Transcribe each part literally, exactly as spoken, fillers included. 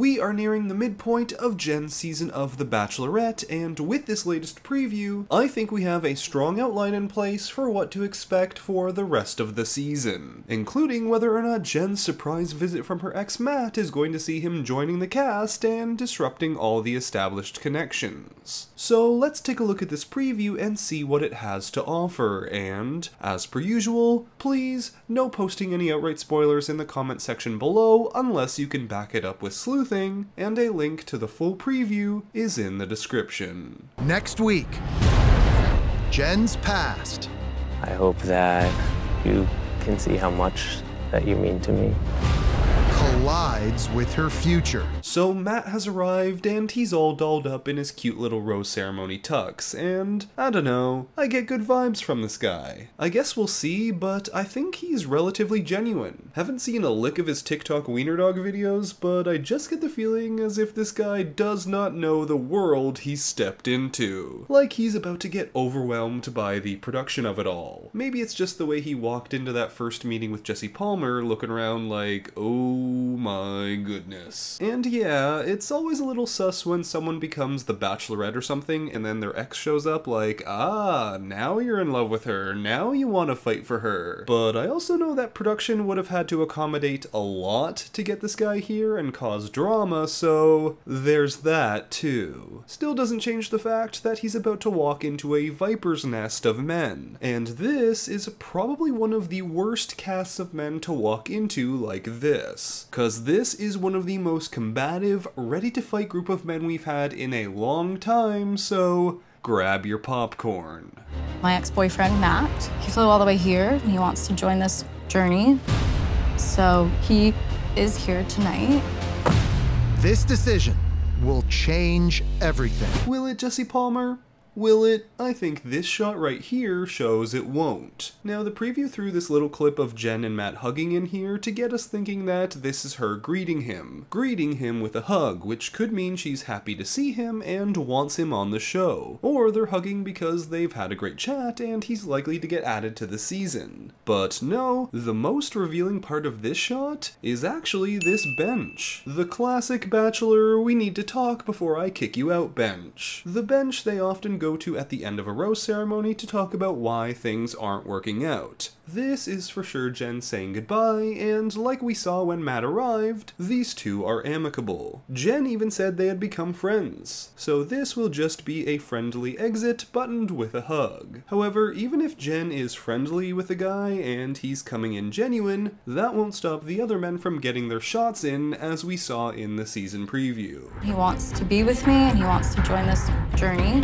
We are nearing the midpoint of Jenn's season of The Bachelorette, and with this latest preview, I think we have a strong outline in place for what to expect for the rest of the season, including whether or not Jenn's surprise visit from her ex Matt is going to see him joining the cast and disrupting all the established connections. So let's take a look at this preview and see what it has to offer, and, as per usual, please, no posting any outright spoilers in the comment section below unless you can back it up with Sleuth, and a link to the full preview is in the description. Next week, Jenn's past. I hope that you can see how much that you mean to me. Collides with her future. So Matt has arrived and he's all dolled up in his cute little rose ceremony tux, and I don't know, I get good vibes from this guy. I guess we'll see, but I think he's relatively genuine. Haven't seen a lick of his TikTok wiener dog videos, but I just get the feeling as if this guy does not know the world he's stepped into. Like he's about to get overwhelmed by the production of it all. Maybe it's just the way he walked into that first meeting with Jesse Palmer, looking around like, oh, oh my goodness. And yeah, it's always a little sus when someone becomes the Bachelorette or something and then their ex shows up like, ah, now you're in love with her, now you want to fight for her. But I also know that production would have had to accommodate a lot to get this guy here and cause drama, so there's that too. Still doesn't change the fact that he's about to walk into a viper's nest of men, and this is probably one of the worst casts of men to walk into like this. Because this is one of the most combative, ready-to-fight group of men we've had in a long time, so grab your popcorn. My ex-boyfriend, Matt, he flew all the way here, and he wants to join this journey, so he is here tonight. This decision will change everything. Will it, Jesse Palmer? Will it? I think this shot right here shows it won't. Now the preview threw this little clip of Jenn and Matt hugging in here to get us thinking that this is her greeting him. Greeting him with a hug, which could mean she's happy to see him and wants him on the show. Or they're hugging because they've had a great chat and he's likely to get added to the season. But no, the most revealing part of this shot is actually this bench. The classic Bachelor, we need to talk before I kick you out bench. The bench they often go to at the end of a rose ceremony to talk about why things aren't working out. This is for sure Jenn saying goodbye, and like we saw when Matt arrived, these two are amicable. Jenn even said they had become friends, so this will just be a friendly exit buttoned with a hug. However, even if Jenn is friendly with a guy and he's coming in genuine, that won't stop the other men from getting their shots in, as we saw in the season preview. He wants to be with me and he wants to join this journey.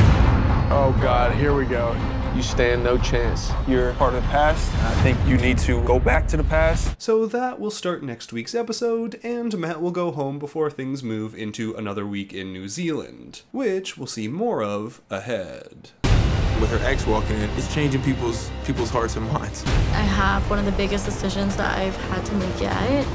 Oh God, here we go. You stand no chance. You're part of the past, and I think you need to go back to the past. So that will start next week's episode, and Matt will go home before things move into another week in New Zealand, which we'll see more of ahead. With her ex walking in, it's changing people's people's hearts and minds. I have one of the biggest decisions that I've had to make yet,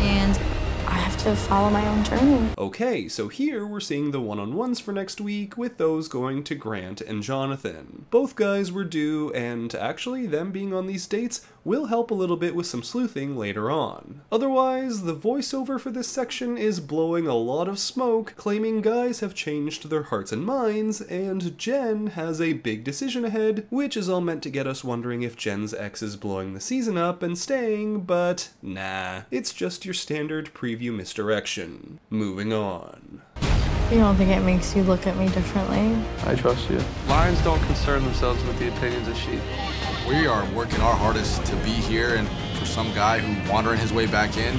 and I have to follow my own journey. Okay, so here we're seeing the one-on-ones for next week, with those going to Grant and Jonathan. Both guys were due, and actually them being on these dates will help a little bit with some sleuthing later on. Otherwise, the voiceover for this section is blowing a lot of smoke, claiming guys have changed their hearts and minds, and Jenn has a big decision ahead, which is all meant to get us wondering if Jenn's ex is blowing the season up and staying, but nah, it's just your standard preview misdirection. Moving on. You don't think it makes you look at me differently? I trust you. Lions don't concern themselves with the opinions of sheep. We are working our hardest to be here, and for some guy who wandering his way back in,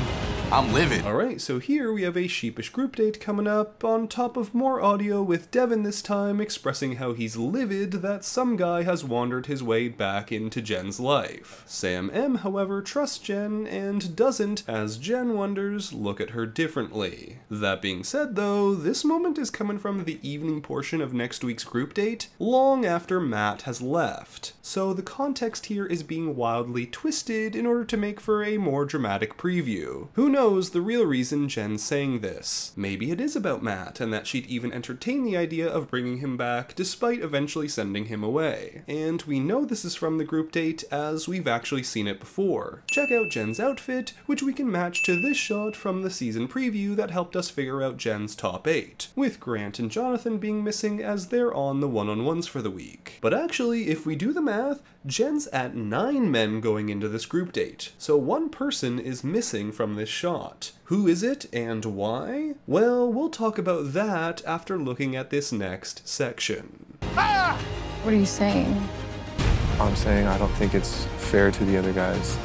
I'm livid. Alright, so here we have a sheepish group date coming up, on top of more audio with Devin this time expressing how he's livid that some guy has wandered his way back into Jenn's life. Sam M, however, trusts Jenn and doesn't, as Jenn wonders, look at her differently. That being said though, this moment is coming from the evening portion of next week's group date, long after Matt has left. So the context here is being wildly twisted in order to make for a more dramatic preview. Who knows? knows the real reason Jenn's saying this. Maybe it is about Matt, and that she'd even entertain the idea of bringing him back, despite eventually sending him away. And we know this is from the group date, as we've actually seen it before. Check out Jenn's outfit, which we can match to this shot from the season preview that helped us figure out Jenn's top eight, with Grant and Jonathan being missing as they're on the one-on-ones for the week. But actually, if we do the math, Jenn's at nine men going into this group date, so one person is missing from this shot. Who is it and why? Well, we'll talk about that after looking at this next section. Ah! What are you saying? I'm saying I don't think it's fair to the other guys.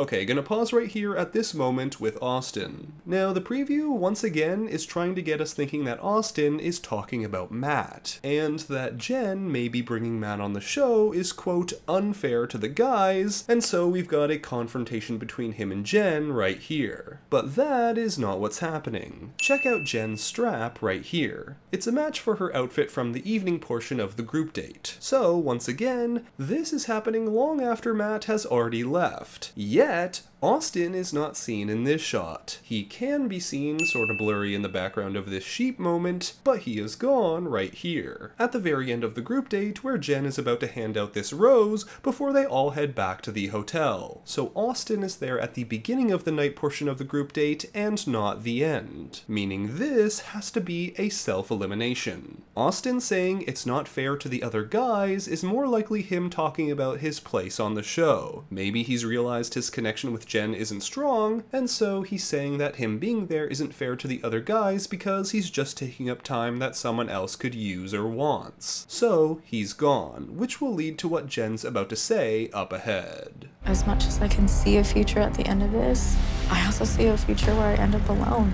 Okay, gonna pause right here at this moment with Austin. Now, the preview, once again, is trying to get us thinking that Austin is talking about Matt, and that Jenn maybe bringing Matt on the show is, quote, unfair to the guys, and so we've got a confrontation between him and Jenn right here. But that is not what's happening. Check out Jenn's strap right here. It's a match for her outfit from the evening portion of the group date. So, once again, this is happening long after Matt has already left. Yes. Yet, Austin is not seen in this shot. He can be seen sort of blurry in the background of this sheep moment, but he is gone right here, at the very end of the group date where Jenn is about to hand out this rose before they all head back to the hotel. So Austin is there at the beginning of the night portion of the group date and not the end, meaning this has to be a self-elimination. Austin saying it's not fair to the other guys is more likely him talking about his place on the show. Maybe he's realized his connection with Jenn isn't strong, and so he's saying that him being there isn't fair to the other guys because he's just taking up time that someone else could use or wants. So he's gone, which will lead to what Jen's about to say up ahead. As much as I can see a future at the end of this, I also see a future where I end up alone.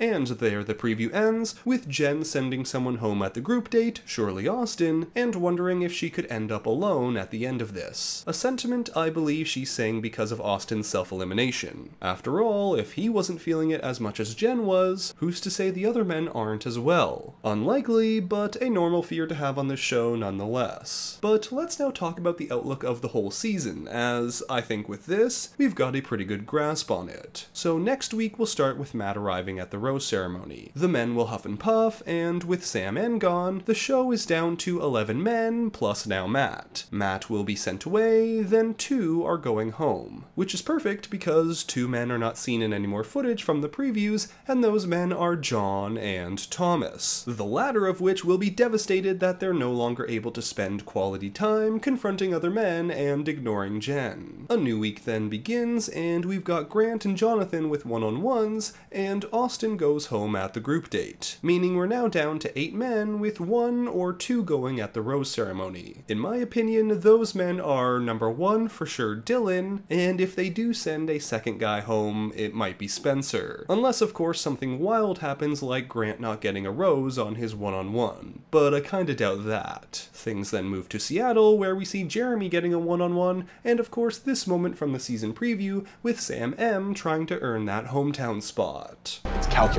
And there the preview ends, with Jenn sending someone home at the group date, surely Austin, and wondering if she could end up alone at the end of this. A sentiment I believe she's saying because of Austin's self-elimination. After all, if he wasn't feeling it as much as Jenn was, who's to say the other men aren't as well? Unlikely, but a normal fear to have on this show nonetheless. But let's now talk about the outlook of the whole season, as I think with this, we've got a pretty good grasp on it. So next week we'll start with Matt arriving at the road ceremony. The men will huff and puff, and with Sam and gone, the show is down to eleven men, plus now Matt. Matt will be sent away, then two are going home. Which is perfect because two men are not seen in any more footage from the previews, and those men are John and Thomas. The latter of which will be devastated that they're no longer able to spend quality time confronting other men and ignoring Jenn. A new week then begins, and we've got Grant and Jonathan with one-on-ones, and Austin goes home at the group date, meaning we're now down to eight men with one or two going at the rose ceremony. In my opinion, those men are number one for sure Dylan, and if they do send a second guy home, it might be Spencer. Unless of course something wild happens like Grant not getting a rose on his one-on-one, but I kinda doubt that. Things then move to Seattle where we see Jeremy getting a one-on-one, and of course this moment from the season preview with Sam M trying to earn that hometown spot. It's calculated.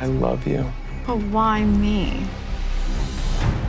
I love you. But why me?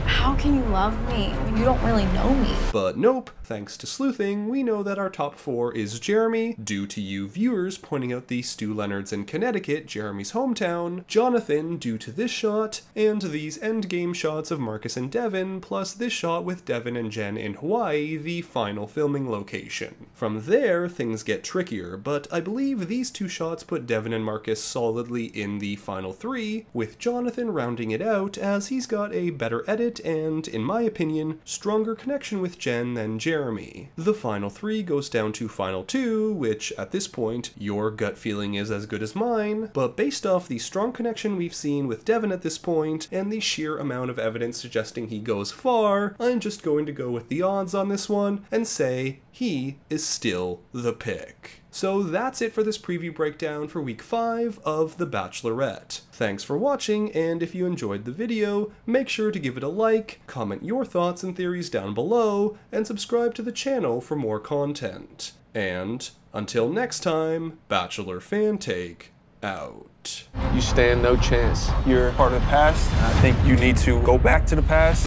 How can you love me when you don't really know me? But nope, thanks to sleuthing, we know that our top four is Jeremy, due to you viewers pointing out the Stu Leonard's in Connecticut, Jeremy's hometown, Jonathan, due to this shot, and these endgame shots of Marcus and Devin, plus this shot with Devin and Jenn in Hawaii, the final filming location. From there, things get trickier, but I believe these two shots put Devin and Marcus solidly in the final three, with Jonathan rounding it out as he's got a better edit and, in my opinion, stronger connection with Jenn than Jeremy. The final three goes down to final two, which, at this point, your gut feeling is as good as mine, but based off the strong connection we've seen with Devin at this point, and the sheer amount of evidence suggesting he goes far, I'm just going to go with the odds on this one and say he is still the pick. So that's it for this preview breakdown for week five of The Bachelorette. Thanks for watching, and if you enjoyed the video, make sure to give it a like, comment your thoughts and theories down below, and subscribe to the channel for more content. And until next time, Bachelor Fantake out. You stand no chance. You're part of the past, and I think you need to go back to the past.